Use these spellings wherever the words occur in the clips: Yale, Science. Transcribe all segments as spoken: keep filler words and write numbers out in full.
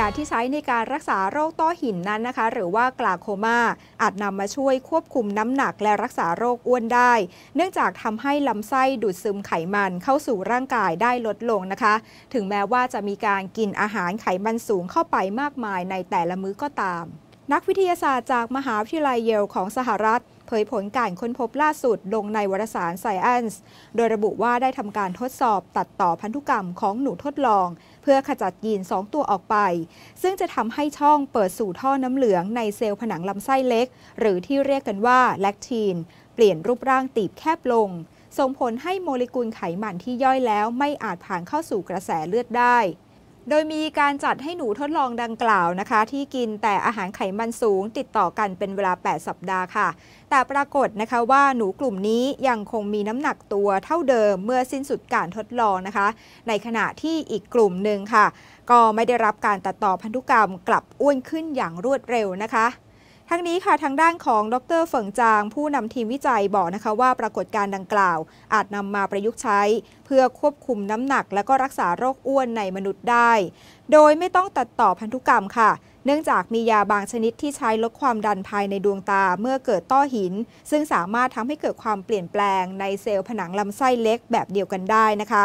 ยาที่ใช้ในการรักษาโรคต้อหินนั้นนะคะหรือว่ากลาโคมาอาจนำมาช่วยควบคุมน้ำหนักและรักษาโรคอ้วนได้เนื่องจากทำให้ลำไส้ดูดซึมไขมันเข้าสู่ร่างกายได้ลดลงนะคะถึงแม้ว่าจะมีการกินอาหารไขมันสูงเข้าไปมากมายในแต่ละมื้อก็ตามนักวิทยาศาสตร์จากมหาวิทยาลัยเยลของสหรัฐเผยผลการค้นพบล่าสุดลงในวารสาร ไซแอนซ์ โดยระบุว่าได้ทำการทดสอบตัดต่อพันธุกรรมของหนูทดลองเพื่อขจัดยีนสองตัวออกไปซึ่งจะทำให้ช่องเปิดสู่ท่อน้ำเหลืองในเซลล์ผนังลำไส้เล็กหรือที่เรียกกันว่าแลคทินเปลี่ยนรูปร่างตีบแคบลงส่งผลให้โมเลกุลไขมันที่ย่อยแล้วไม่อาจผ่านเข้าสู่กระแสเลือดได้โดยมีการจัดให้หนูทดลองดังกล่าวนะคะที่กินแต่อาหารไขมันสูงติดต่อกันเป็นเวลาแปดสัปดาห์ค่ะแต่ปรากฏนะคะว่าหนูกลุ่มนี้ยังคงมีน้ำหนักตัวเท่าเดิมเมื่อสิ้นสุดการทดลองนะคะในขณะที่อีกกลุ่มหนึ่งค่ะก็ไม่ได้รับการตัดต่อพันธุกรรมกลับอ้วนขึ้นอย่างรวดเร็วนะคะทั้งนี้ค่ะทางด้านของดร.เฟิงจางผู้นำทีมวิจัยบอกนะคะว่าปรากฏการณ์ดังกล่าวอาจนำมาประยุกต์ใช้เพื่อควบคุมน้ำหนักและก็รักษาโรคอ้วนในมนุษย์ได้โดยไม่ต้องตัดต่อพันธุกรรมค่ะเนื่องจากมียาบางชนิดที่ใช้ลดความดันภายในดวงตาเมื่อเกิดต้อหินซึ่งสามารถทำให้เกิดความเปลี่ยนแปลงในเซลล์ผนังลำไส้เล็กแบบเดียวกันได้นะคะ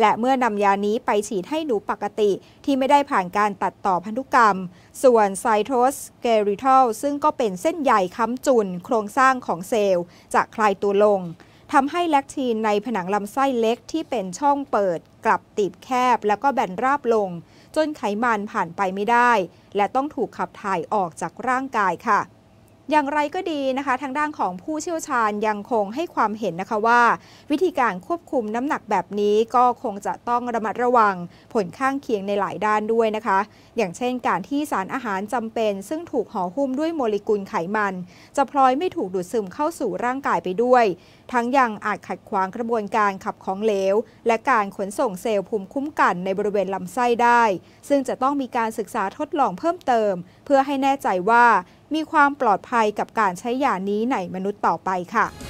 และเมื่อนำยานี้ไปฉีดให้หนูปกติที่ไม่ได้ผ่านการตัดต่อพันธุกรรมส่วนไซโทสเกริทัลซึ่งก็เป็นเส้นใยค้ำจุนโครงสร้างของเซลล์จะคลายตัวลงทำให้แลคทินในผนังลำไส้เล็กที่เป็นช่องเปิดกลับตีบแคบแล้วก็แบนราบลงจนไขมันผ่านไปไม่ได้และต้องถูกขับถ่ายออกจากร่างกายค่ะอย่างไรก็ดีนะคะทางด้านของผู้เชี่ยวชาญยังคงให้ความเห็นนะคะว่าวิธีการควบคุมน้ำหนักแบบนี้ก็คงจะต้องระมัดระวังผลข้างเคียงในหลายด้านด้วยนะคะอย่างเช่นการที่สารอาหารจำเป็นซึ่งถูกห่อหุ้มด้วยโมเลกุลไขมันจะพลอยไม่ถูกดูดซึมเข้าสู่ร่างกายไปด้วยทั้งยังอาจขัดขวางกระบวนการขับของเหลวและการขนส่งเซลล์ภูมิคุ้มกันในบริเวณลำไส้ได้ซึ่งจะต้องมีการศึกษาทดลองเพิ่มเติมเพื่อให้แน่ใจว่ามีความปลอดภัยกับการใช้ยานี้ในมนุษย์ต่อไปค่ะ